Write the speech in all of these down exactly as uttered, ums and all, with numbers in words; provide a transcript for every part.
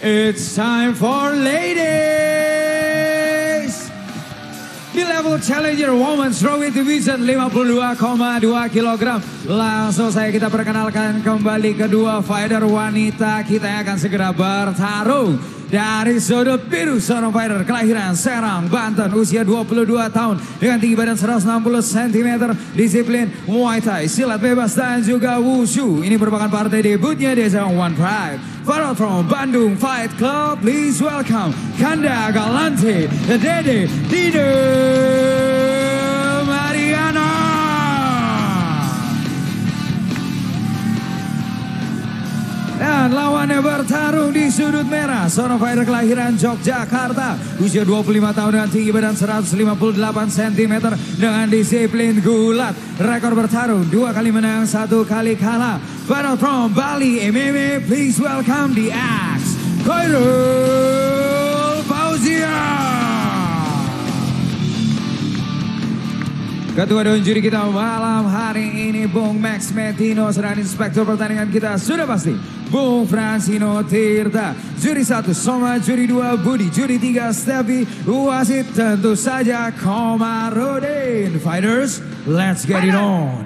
It's time for ladies. Di level challenger women's strawweight division lima puluh dua koma dua kilogram. Langsung saya kita perkenalkan kembali kedua fighter wanita kita yang akan segera bertarung. Dari sudut biru, seorang fighter kelahiran Serang, Banten, usia dua puluh dua tahun, dengan tinggi badan seratus enam puluh sentimeter, disiplin Muay Thai, silat bebas dan juga Wushu. Ini merupakan partai debutnya di ajang One Pride. Fighter from Bandung Fight Club, please welcome Kanda Galante, Dede Dina Mariyana. Dan lawannya bertarung di sudut merah, seorang fighter kelahiran Yogyakarta, usia dua puluh lima tahun dengan tinggi badan seratus lima puluh delapan sentimeter dengan disiplin gulat. Rekor bertarung dua kali menang, satu kali kalah. Fighter from Bali M M A, please welcome the Axe, Khoirul Fauziah. Ketua Dewan Juri kita malam hari ini Bung Max Matino, sedangkan inspektur pertandingan kita sudah pasti Bung Fransino Tirta. Juri satu Soma, Juri dua Budi, Juri tiga Stevi, wasit tentu saja Komarudin. Fighters, let's get it on.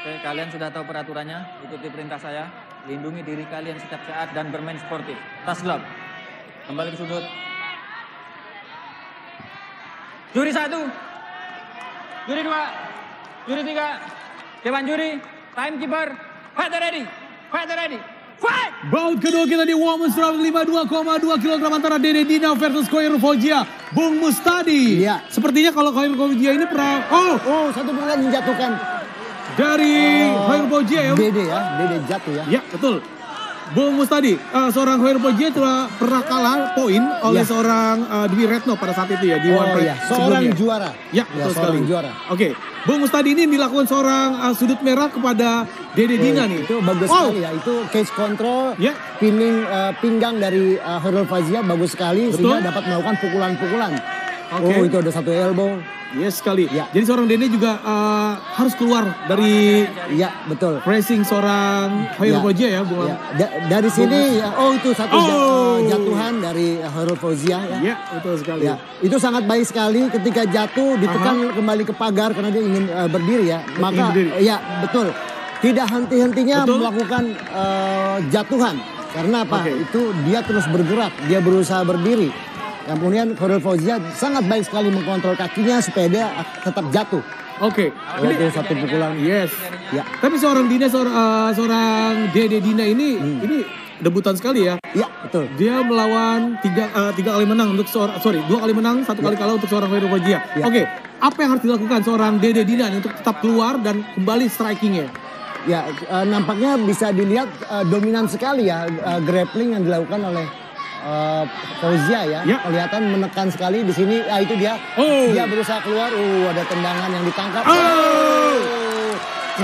Oke, kalian sudah tahu peraturannya, ikuti perintah saya. Lindungi diri kalian setiap saat dan bermain sportif. Tas gelap, kembali ke sudut. Juri satu, juri dua, juri tiga, dewan juri, timekeeper, fight ready, fight ready, fight! Bout kedua kita di Women's Round lima puluh dua koma dua kilogram antara Dede Dina versus Khoirul Fauziah, Bung Mustadi. Iya. Sepertinya kalau Khoirul Fauziah ini pernah, oh, oh satu pukulan menjatuhkan. Dari oh, Khoirul Fauziah ya? Dede ya, Dede jatuh ya. Iya, betul. Bung Mustadi, uh, seorang Khoirul Fauziah telah pernah kalah poin oleh ya. seorang uh, Dwi Retno pada saat itu ya di oh, One Pride. Ya. Seorang sebelumnya. Juara. Ya, betul ya, sekali. Juara. Oke, okay. Bung Mustadi ini dilakukan seorang uh, sudut merah kepada Dede Dina ya, nih. Itu bagus oh. sekali ya, itu cage control, ya. pinning, uh, pinggang dari uh, Khoirul Fauziah bagus sekali. Betul. Sehingga dapat melakukan pukulan-pukulan. Okay. Oh, itu ada satu elbow. Yes sekali. Ya. Jadi seorang Dede juga uh, harus keluar dari ya, betul. pressing seorang Khoirul ya. Fauziah ya, Bung. Ya. Da dari sini ya, oh itu satu oh. jatuhan dari Khoirul Fauziah ya. Ya, betul sekali. Ya. Itu sangat baik sekali ketika jatuh ditekan Aha. kembali ke pagar karena dia ingin uh, berdiri ya. Maka berdiri. ya betul. Tidak henti-hentinya melakukan uh, jatuhan. Karena apa? Okay. Itu dia terus bergerak, dia berusaha berdiri. Kemudian Khoirul Fauziah sangat baik sekali mengkontrol kakinya supaya dia tetap jatuh. Oke. Okay. Satu pukulan. Yes. Ya. Tapi seorang Dina, seorang, uh, seorang Dede Dina ini, hmm. ini debutan sekali ya. Iya, betul. Dia melawan tiga, uh, tiga kali menang untuk seorang, sorry, dua kali menang, satu ya. kali kalah untuk seorang Khoirul Fauziah. Ya. Oke. Okay. Apa yang harus dilakukan seorang Dede Dina untuk tetap keluar dan kembali strikingnya? Ya, uh, nampaknya bisa dilihat uh, dominan sekali ya uh, grappling yang dilakukan oleh Uh, Fauziah ya, ya, kelihatan menekan sekali di sini. Ah itu dia, oh. dia berusaha keluar. Uh, ada tendangan yang ditangkap. Oh. Oh.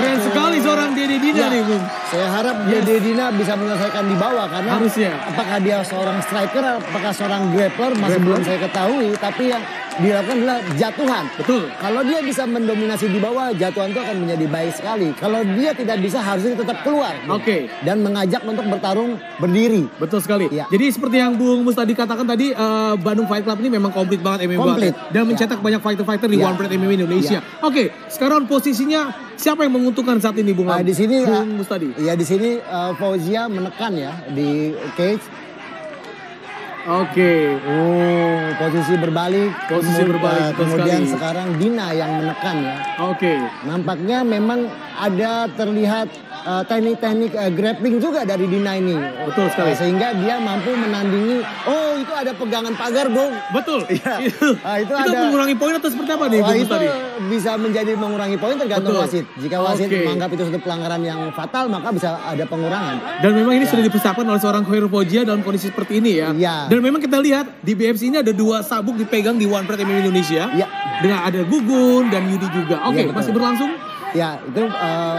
Keren Satu. sekali seorang Dede Dina ya. nih, Bung. Saya harap yes. Dede Dina bisa menyelesaikan di bawah karena harusnya. Apakah dia seorang striker, apakah seorang grappler masih belum saya ketahui. Tapi yang dilakukan adalah jatuhan. Betul. Kalau dia bisa mendominasi di bawah, jatuhan itu akan menjadi baik sekali. Kalau dia tidak bisa, harusnya tetap keluar. Oke. Okay. Dan mengajak untuk bertarung berdiri. Betul sekali. Ya. Jadi seperti yang Bung Mustadi katakan tadi, uh, Bandung Fight Club ini memang komplit banget M M A. Komplit. Dan mencetak ya. banyak fighter-fighter di ya. One Pride M M A Indonesia. Ya. Oke, okay. sekarang posisinya siapa yang menguntungkan saat ini, Bung? Nah, di sini Bung Mustadi. Ya, di sini uh, Fauziah menekan ya di cage. Oke, okay. oh, posisi berbalik, posisi berbalik. Uh, kemudian sekali. sekarang Dina yang menekan ya. Oke. Okay. Nampaknya memang ada terlihat uh, teknik-teknik uh, grappling juga dari Dina ini. Betul sekali. Uh, sehingga dia mampu menandingi. Oh, itu ada pegangan pagar, Bung. Betul. Ya. uh, itu, itu ada. Itu mengurangi poin atau seperti apa nih, Bung? Uh, itu tadi? Bisa menjadi mengurangi poin tergantung Betul. wasit. Jika wasit okay. menganggap itu suatu pelanggaran yang fatal, maka bisa ada pengurangan. Dan memang ini ya. sudah dipersiapkan oleh seorang Khoirul Fauziah dalam kondisi seperti ini ya. Iya. Dan memang kita lihat di B F C ini ada dua sabuk dipegang di One Pride M M A Indonesia. Ya. Dengan ada Gugun dan Yudi juga. Oke, okay, ya, masih berlangsung? Ya, itu uh,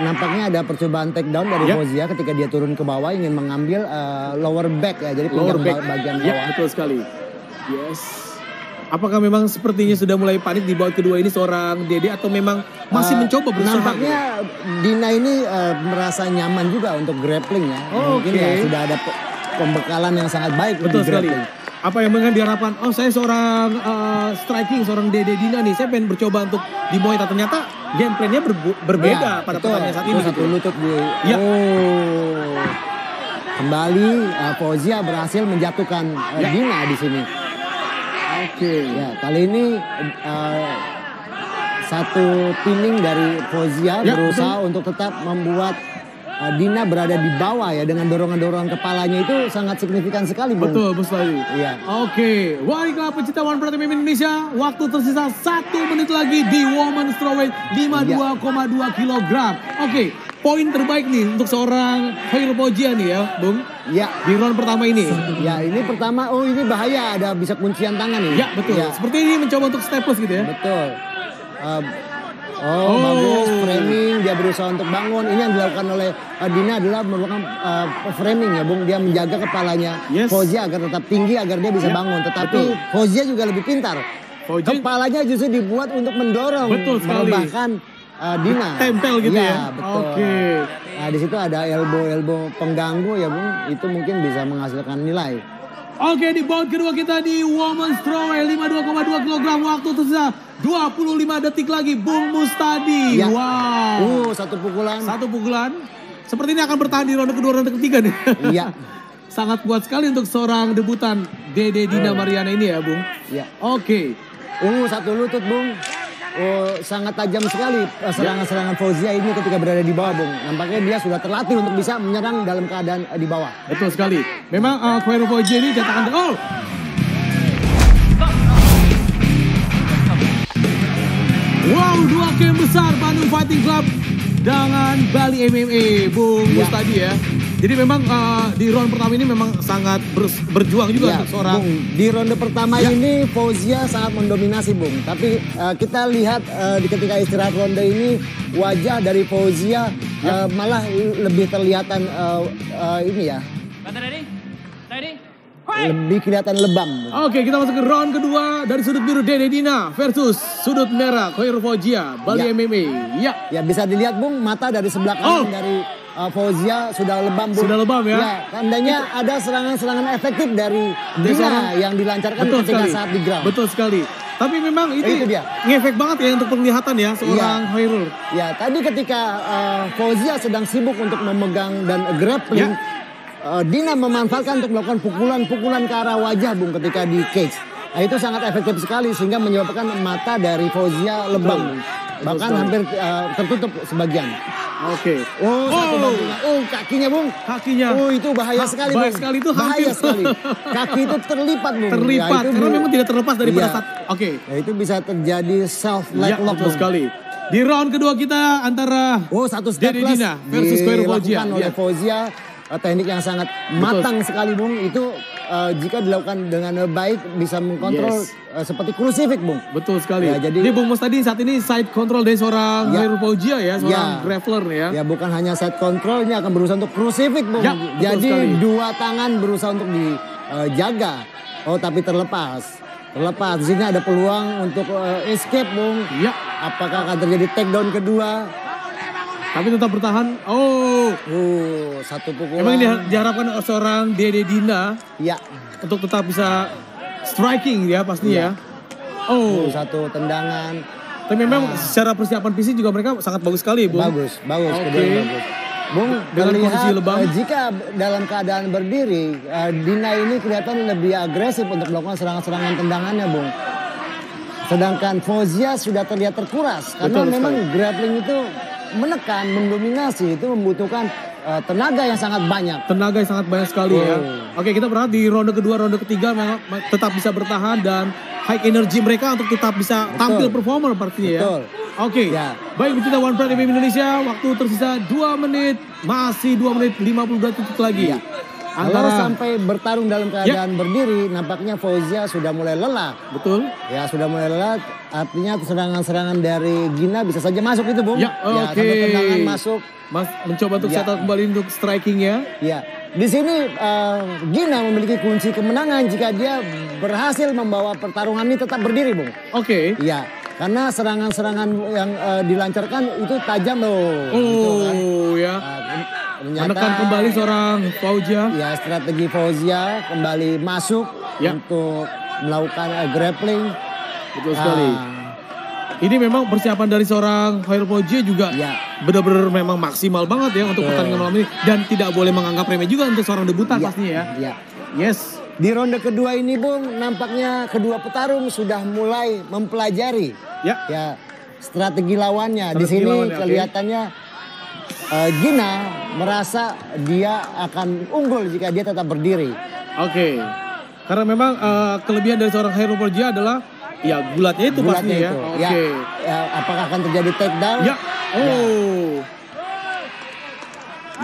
nampaknya ada percobaan takedown dari ya. Fauziah ketika dia turun ke bawah ingin mengambil uh, lower back ya. Jadi pinggang bagian bawah. Ya, betul sekali. Yes. Apakah memang sepertinya sudah mulai panik di bawah kedua ini seorang Dede atau memang masih uh, mencoba berusaha? Nampaknya Dina ini uh, merasa nyaman juga untuk grappling ya. Oh, Mungkin okay. ya sudah ada pembekalan yang sangat baik. Betul sekali. Apa yang mungkin diharapkan, oh saya seorang uh, striking, seorang Dede Dina nih, saya pengen bercoba untuk di Muay Thai, ternyata game plan-nya ber berbeda ya, pada pertandingan saat ini. Satu lutut di, ya. oh. Kembali uh, Fauziah berhasil menjatuhkan uh, ya. Dina di sini. Oke, okay. ya kali ini uh, satu pinning dari Fauziah ya, berusaha betul. untuk tetap membuat Dina berada di bawah ya, dengan dorongan-dorongan kepalanya itu sangat signifikan sekali. Bung. Betul, Bung Mustadi. Iya. Oke, baiklah pecinta One Pride M M A Indonesia, waktu tersisa satu menit lagi di Women's Strawweight lima puluh dua koma dua kilogram. Oke, poin terbaik nih untuk seorang Khoirul Fauziah nih ya, Bung. Iya. Di round pertama ini. Ya, ini pertama, oh ini bahaya, ada bisa kuncian tangan ini. Ya, betul. Ya. Seperti ini mencoba untuk staples gitu ya. Betul. Uh, Oh, oh, bagus framing, dia berusaha untuk bangun. Ini yang dilakukan oleh uh, Dina adalah merupakan uh, framing ya, Bung. Dia menjaga kepalanya yes. Fauziah agar tetap tinggi, agar dia bisa yeah. bangun. Tetapi Betul. Fauziah juga lebih pintar. Fauziah. Kepalanya justru dibuat untuk mendorong, Betul sekali. Bahkan uh, Dina tempel gitu ya. ya. Betul. Okay. Nah, di situ ada elbow-elbow pengganggu ya, Bung. Itu mungkin bisa menghasilkan nilai. Oke, di bout kedua kita di Women's Strawweight lima puluh dua koma dua kilogram, waktu tersisa dua puluh lima detik lagi, Bung Mustadi. Ya. Wow. Uh, satu pukulan. Satu pukulan. Seperti ini akan bertahan di ronde kedua, ronde ketiga nih. Iya. Sangat kuat sekali untuk seorang debutan Dede Dina Mariyana ini ya, Bung. Iya. Oke. Uh, satu lutut, Bung. Uh, sangat tajam sekali serangan-serangan Fauziah ini ketika berada di bawah, Bung. Nampaknya dia sudah terlatih untuk bisa menyerang dalam keadaan uh, di bawah. Betul sekali. Memang uh, Khoirul Fauziah ini datang oh. Wow, dua game besar Bandung Fighting Club dengan Bali M M A, Bung ya. Mustadi ya. Jadi memang uh, di round pertama ini memang sangat ber, berjuang juga ya, untuk seorang. Bung, di ronde pertama ya. ini Fauziah sangat mendominasi, Bung. Tapi uh, kita lihat uh, di ketika istirahat ronde ini wajah dari Fauziah ya. uh, malah lebih terlihatan uh, uh, ini ya. Lebih kelihatan lebam. Oke, kita masuk ke round kedua dari sudut biru Dede Dina versus sudut merah Khoirul Fauziah Bali ya. M M A. Ya. Ya bisa dilihat, Bung, mata dari sebelah kanan oh. dari Uh, Fauziah sudah lebam, Bung. Sudah lebam ya? Ya tandanya Itu. ada serangan-serangan efektif dari Dina yang dilancarkan Betul ketika sekali. saat di ground. Betul sekali. Tapi memang itu, itu dia. ngefek banget ya untuk penglihatan ya seorang ya. Khoirul. Ya tadi ketika uh, Fauziah sedang sibuk untuk memegang dan grappling, ya. uh, Dina memanfaatkan untuk melakukan pukulan-pukulan ke arah wajah, Bung, ketika di cage. Nah, itu sangat efektif sekali sehingga menyebabkan mata dari Fauziah lebam. Betul. Bahkan Betul. hampir uh, tertutup sebagian. Oke. Okay. Oh, oh. oh, kakinya, Bung. Kakinya. Oh, itu bahaya ha, sekali, Bung. Sekali itu bahaya sekali. Kaki itu terlipat, Bung. Terlipat. Ya, itu, karena memang tidak terlepas daripada saat. Iya. Oke. Okay. Ya, itu bisa terjadi self leg ya, lock, Bung. Sekali. Di round kedua kita antara oh, satu Dede Dina versus Khoirul Fauziah. Oleh Fauziah teknik yang sangat Betul. matang sekali, Bung. Itu uh, jika dilakukan dengan baik bisa mengkontrol yes. uh, seperti krusifik, Bung. Betul sekali. Ya, jadi ini Bung Mustadi saat ini side control dari seorang Khoirul Fauziah ya, seorang ya. grappler ya. Ya, bukan hanya side control, ini akan berusaha untuk krusifik, Bung. Ya, jadi sekali. dua tangan berusaha untuk dijaga. Uh, oh, tapi terlepas. Terlepas. Di sini ada peluang untuk uh, escape, Bung. Ya. Apakah akan terjadi takedown kedua? Tapi tetap bertahan. Oh, uh, satu pukulan. Emang diharapkan seorang Dede Dina ya. untuk tetap bisa striking ya pastinya. Ya. Oh, uh, satu tendangan. Tapi memang uh. secara persiapan fisik juga mereka sangat bagus sekali, Bung. Bagus, bagus. Oke. Okay. Bung, dengan kondisi lebam. Uh, jika dalam keadaan berdiri, uh, Dina ini kelihatan lebih agresif untuk melakukan serangan-serangan tendangannya, Bung. Sedangkan Fauziah sudah terlihat terkuras. Karena Betul, memang sekali. grappling itu menekan, mendominasi, itu membutuhkan uh, tenaga yang sangat banyak. Tenaga yang sangat banyak sekali oh. ya. Oke, kita berharap di ronde kedua, ronde ketiga tetap bisa bertahan dan high energy mereka untuk tetap bisa Betul. tampil performer partinya ya. Oke, ya. baik pecinta One Pride M M A Indonesia, waktu tersisa dua menit, masih dua menit lima puluh detik lagi. Ya. Antara Kalau sampai bertarung dalam keadaan ya. berdiri, nampaknya Fauziah sudah mulai lelah. Betul. Ya, sudah mulai lelah. Artinya serangan-serangan dari Dina bisa saja masuk itu, Bung. Ya, oke. Okay. Ya, tendangan masuk. Mas, mencoba untuk ya. setel kembali untuk strikingnya. Ya. Di sini uh, Gina memiliki kunci kemenangan jika dia berhasil membawa pertarungan ini tetap berdiri, Bung. Oke. Okay. Iya, karena serangan-serangan yang uh, dilancarkan itu tajam loh. Oh, gitu, kan? Ya. Uh, menekan kembali seorang Fauziah. Ya, strategi Fauziah kembali masuk ya. Untuk melakukan uh, grappling. Betul sekali. Uh, Ini memang persiapan dari seorang Khoirul Fauziah juga ya. Benar-benar memang maksimal banget ya untuk Betul. pertandingan malam ini. Dan tidak boleh menganggap remeh juga untuk seorang debutan ya. Pastinya ya. ya. Yes. Di ronde kedua ini, Bung, nampaknya kedua petarung sudah mulai mempelajari ya, ya strategi lawannya. Strategi Di sini lawannya, kelihatannya okay. uh, Gina merasa dia akan unggul jika dia tetap berdiri. Oke, okay. Karena memang uh, kelebihan dari seorang Khoirul Fauziah adalah ya gulatnya itu gulatnya pastinya itu. ya. Oke. Okay. Ya, apakah akan terjadi takedown? Ya. Oh.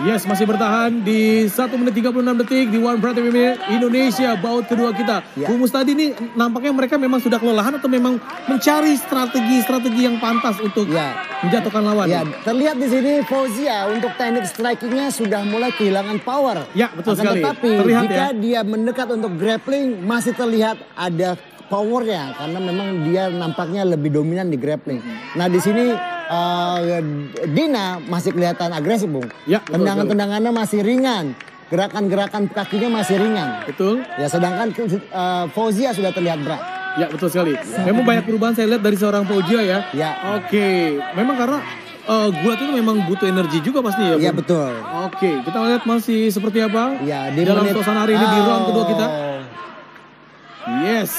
Ya. Yes, masih bertahan di satu menit tiga puluh enam detik di One Pride M M A Indonesia baut kedua kita. Ya. Bung Mustadi ini nampaknya mereka memang sudah kelelahan atau memang mencari strategi-strategi yang pantas untuk ya. menjatuhkan lawan. Ya, terlihat di sini Fauziah untuk teknik strikingnya sudah mulai kehilangan power. Ya, betul akan sekali. Tetapi terlihat, jika ya. dia mendekat untuk grappling masih terlihat ada powernya karena memang dia nampaknya lebih dominan di grappling. Nah di sini uh, Dina masih kelihatan agresif, Bung. Ya, tendangan-tendangannya masih ringan, gerakan-gerakan kakinya masih ringan. Betul. Ya sedangkan uh, Fauziah sudah terlihat berat. Ya betul sekali. Memang banyak perubahan saya lihat dari seorang Fauziah ya. Ya. Oke. Okay. Memang karena uh, gulat itu memang butuh energi juga pasti ya. Bung? Ya betul. Oke. Okay. Kita lihat masih seperti apa ya, di dalam suasana hari ini oh. di round kedua kita. Yes.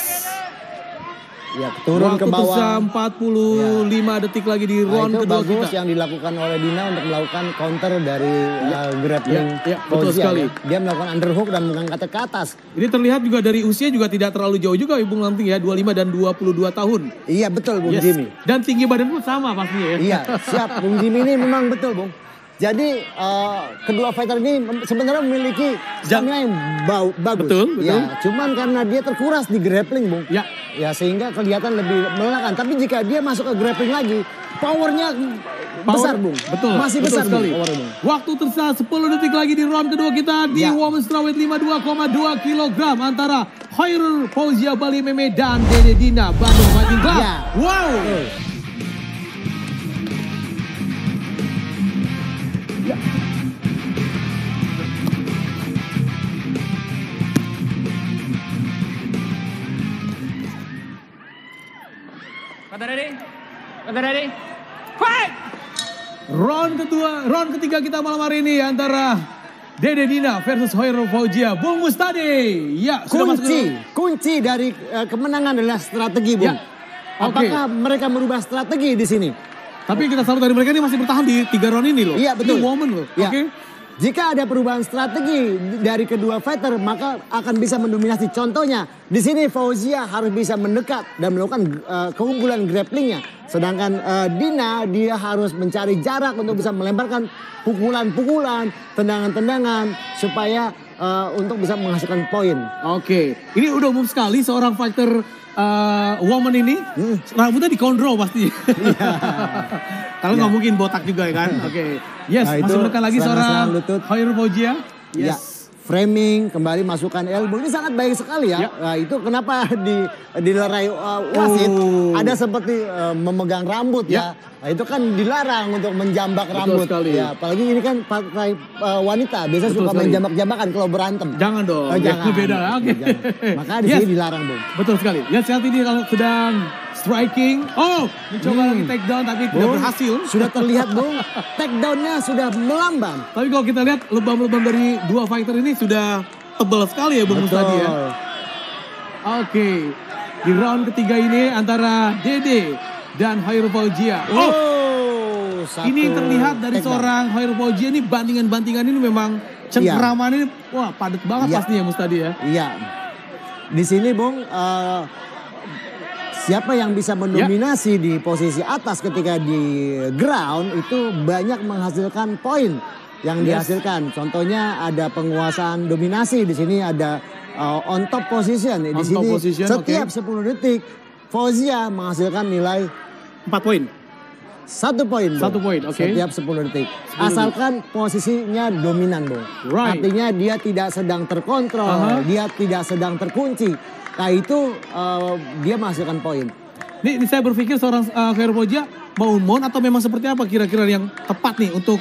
Ya, turun waktu ke bawah. empat puluh lima ya. detik lagi di round nah, kedua bagus kita. Yang dilakukan oleh Dina untuk melakukan counter dari ya. uh, grappling. Ya, ya, betul Fauziah, sekali. Ya. Dia melakukan underhook dan mengangkat ke atas. Ini terlihat juga dari usia juga tidak terlalu jauh juga Ibu Lanting ya, dua puluh lima dan dua puluh dua tahun. Iya, betul Bung yes. Jimmy. Dan tinggi badan pun sama pastinya ya. Iya, siap. Bung Jimmy ini memang betul, Bung. Jadi uh, kedua fighter ini sebenarnya memiliki stamina yang bau, bagus. Betul, betul. Ya, cuman karena dia terkuras di grappling, Bung. Ya. Ya sehingga kelihatan lebih melelahkan. Tapi jika dia masuk ke grappling lagi, powernya Power, besar, Bung. Betul. Masih betul besar sekali. Bung. Waktu tersisa sepuluh detik lagi di round kedua kita di ya. Women's Strawweight lima puluh dua koma dua kilogram antara Khoirul Fauziah Bali M M A dan Dede Dina Bandung Fight Club. Ya. Wow. Uh. Ya. Kata ready? Kata ready? Fight! Round kedua, round ketiga kita malam hari ini antara Dede Dina versus Khoirul Fauziah. Bung Mustadi. Ya, kunci, kunci dari uh, kemenangan adalah strategi, Bung. Ya. Apakah okay. mereka merubah strategi di sini? Tapi kita salut dari mereka ini masih bertahan di tiga round ini loh. Iya betul. Ini woman loh. Ya. Oke. Okay. Jika ada perubahan strategi dari kedua fighter maka akan bisa mendominasi. Contohnya di sini Fauziah harus bisa mendekat dan melakukan uh, keunggulan grapplingnya. Sedangkan uh, Dina dia harus mencari jarak untuk bisa melemparkan pukulan-pukulan, tendangan-tendangan supaya uh, untuk bisa menghasilkan poin. Oke. Okay. Ini udah umum sekali seorang fighter Uh, woman ini hmm. rambutnya dikondro pasti. Yeah. Kalau yeah. nggak mungkin botak juga ya kan. Oke. Okay. Yes, nah, masih menekan lagi seorang Khoirul Fauziah. Yes. Yeah. Framing, kembali masukkan elbow. Ini sangat baik sekali ya. Yeah. Nah, itu kenapa di dilerai uh, wasit oh. ada seperti uh, memegang rambut yeah. ya. Nah, itu kan dilarang untuk menjambak Betul rambut. Sekali. Ya, apalagi ini kan partai uh, wanita biasanya Betul suka menjambak-jambakan kalau berantem. Jangan dong. Oh, jangan. Ya, itu beda. Oke. Okay. Maka di yes. sini dilarang, Bung. Betul sekali. Lihat saat ini kalau sedang striking. Oh, mencoba hmm. lagi take down tapi Bung, tidak berhasil. Sudah terlihat, Bung. Take down-nya sudah melambang. Tapi kalau kita lihat lebam-lebam dari dua fighter ini sudah tebal sekali ya, Bung Mustadi ya. Oke. Okay. Di round ketiga ini antara Dede dan Khoirul Fauziah. Oh, oh ini terlihat dari seorang Khoirul Fauziah ini bantingan-bantingan ini memang cengkeraman ya. ini wah padat banget ya. pastinya Mustadi ya. Iya. Di sini Bung uh, siapa yang bisa mendominasi ya. di posisi atas ketika di ground itu banyak menghasilkan poin yang yes. dihasilkan. Contohnya ada penguasaan dominasi di sini ada uh, on top position di on sini position, setiap okay. sepuluh detik Fauziah menghasilkan nilai empat poin. Satu poin. Satu poin, oke. Okay. Setiap sepuluh detik. Asalkan posisinya dominan, Bung. Right. Artinya dia tidak sedang terkontrol, uh-huh. dia tidak sedang terkunci. Nah itu uh, dia menghasilkan poin. Nih, nih saya berpikir seorang uh, Khoirul Fauziah mau mount atau memang seperti apa kira-kira yang tepat nih untuk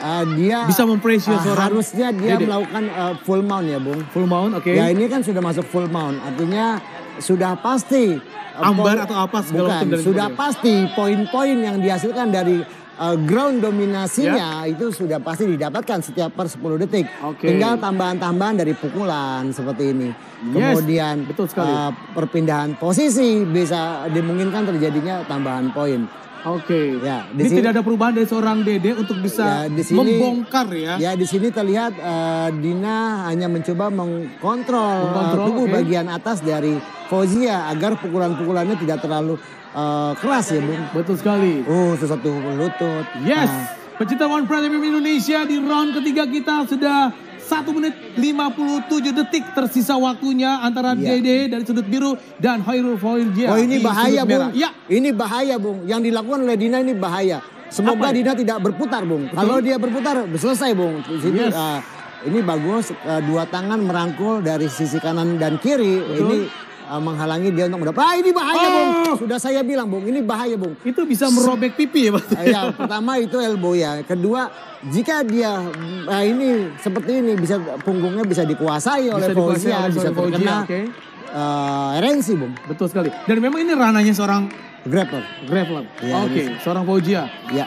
uh, dia bisa mempressure uh, seorang. Harusnya dia Dede. melakukan uh, full mount ya, Bung. Full mount, oke. Okay. Ya ini kan sudah masuk full mount, artinya sudah pasti ambar atau apa segala macam. Sudah pasti poin-poin yang dihasilkan dari uh, ground dominasinya yeah. itu sudah pasti didapatkan setiap per sepuluh detik. Okay. Tinggal tambahan-tambahan dari pukulan seperti ini. Yes. Kemudian betul sekali. Uh, perpindahan posisi bisa dimungkinkan terjadinya tambahan poin. Oke, okay. ya, di ini sini, tidak ada perubahan dari seorang Dede untuk bisa ya, di sini, membongkar ya. Ya di sini terlihat uh, Dina hanya mencoba mengkontrol uh, tubuh okay. bagian atas dari Fauziah agar pukulan-pukulannya tidak terlalu uh, keras ya, Bung. Betul sekali. Oh, uh, sesuatu lutut. Yes, nah. Pecinta One Pride M M A Indonesia di round ketiga kita sudah satu menit lima puluh tujuh detik tersisa waktunya antara ya. Dede dari sudut biru dan Khoirul Fauziah. Oh ini bahaya, Bung. Ya. Ini bahaya, Bung. Yang dilakukan oleh Dina ini bahaya. Semoga Dina tidak berputar, Bung. Betul. Kalau dia berputar, selesai, Bung. Sini, yes. uh, ini bagus, uh, dua tangan merangkul dari sisi kanan dan kiri. Betul. Ini uh, menghalangi dia untuk mendapat. Ah ini bahaya, oh. Bung. Sudah saya bilang, Bung. Ini bahaya, Bung. Itu bisa merobek pipi ya, Bang. Uh, ya, pertama itu elbow ya. Kedua... Jika dia nah ini seperti ini bisa punggungnya bisa dikuasai oleh Fauziah, bisa terkena okay. uh, erensi, Bung. Betul sekali. Dan memang ini ranahnya seorang grappler. Grappler. Ya, Oke, okay. seorang Fauziah. Ya.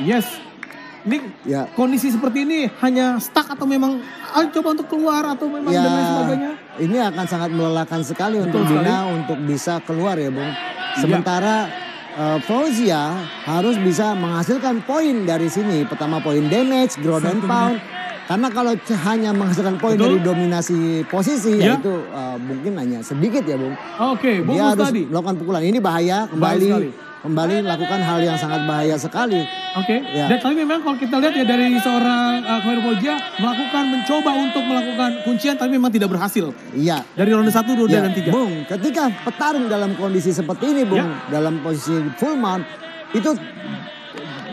Yes. Ini ya. kondisi seperti ini hanya stuck atau memang ah, coba untuk keluar atau memang ya, dan lain sebagainya? Ini akan sangat melelahkan sekali Betul untuk sekali. Dina untuk bisa keluar ya, Bung. Sementara ya. Uh, Fauziah harus bisa menghasilkan poin dari sini. Pertama poin damage, ground and pound. Karena kalau hanya menghasilkan poin Betul. dari dominasi posisi, ya. yaitu uh, mungkin hanya sedikit ya, Bung. Oke, Bung Mustadi. Dia harus melakukan pukulan. Ini bahaya, kembali kembali lakukan hal yang sangat bahaya sekali. Oke, okay. ya. Dan tapi memang kalau kita lihat ya dari seorang uh, Khoirul Fauziah melakukan, mencoba untuk melakukan kuncian tapi memang tidak berhasil. Iya. Dari ronde satu, ronde ya. dan tiga. Bung, ketika petarung dalam kondisi seperti ini, Bung, ya. dalam posisi full mount, itu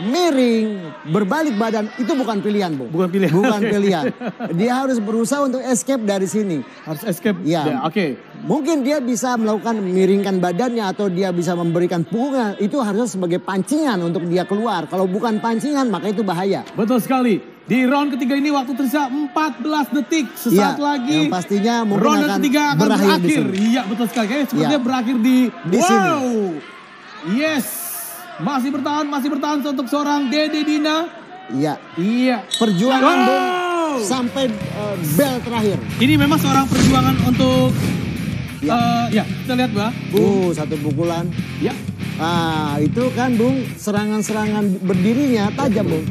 miring, berbalik badan, itu bukan pilihan, Bung. Bukan pilihan. Bukan pilihan. Dia harus berusaha untuk escape dari sini. Harus escape? Iya. Ya, Oke. Okay. Mungkin dia bisa melakukan miringkan badannya atau dia bisa memberikan pukulan. Itu harusnya sebagai pancingan untuk dia keluar. Kalau bukan pancingan maka itu bahaya. Betul sekali. Di round ketiga ini waktu tersisa empat belas detik. Sesaat ya, lagi yang pastinya mungkin round akan ketiga akan berakhir. berakhir. Iya betul sekali. Kayaknya sepertinya ya. berakhir di, di wow. sini. Yes. Masih bertahan, masih bertahan untuk seorang Dede Dina. Iya. Iya. Perjuangan wow. Bung sampai uh, bel terakhir. Ini memang seorang perjuangan untuk... Ya. Uh, ya, kita lihat, Bang. Uh, satu pukulan. Ya. Ah, itu kan, Bung, serangan-serangan berdirinya tajam, Bung.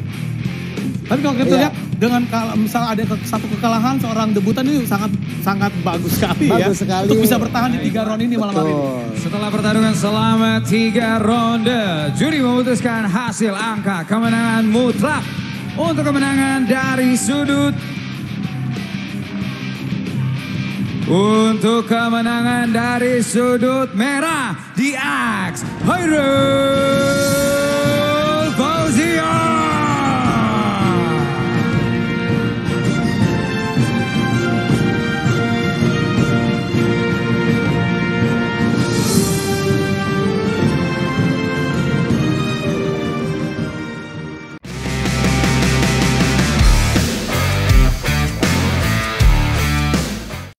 Tapi kalau kita ya. lihat dengan misalnya ada satu kekalahan seorang debutan itu sangat sangat bagus sekali bagus ya. sekali. Untuk bisa bertahan di tiga ronde ini malam hari ini. Setelah pertarungan selama tiga ronde, juri memutuskan hasil angka kemenangan mutlak untuk kemenangan dari sudut. Untuk kemenangan dari sudut merah di Axe, Khoirul Fauziah.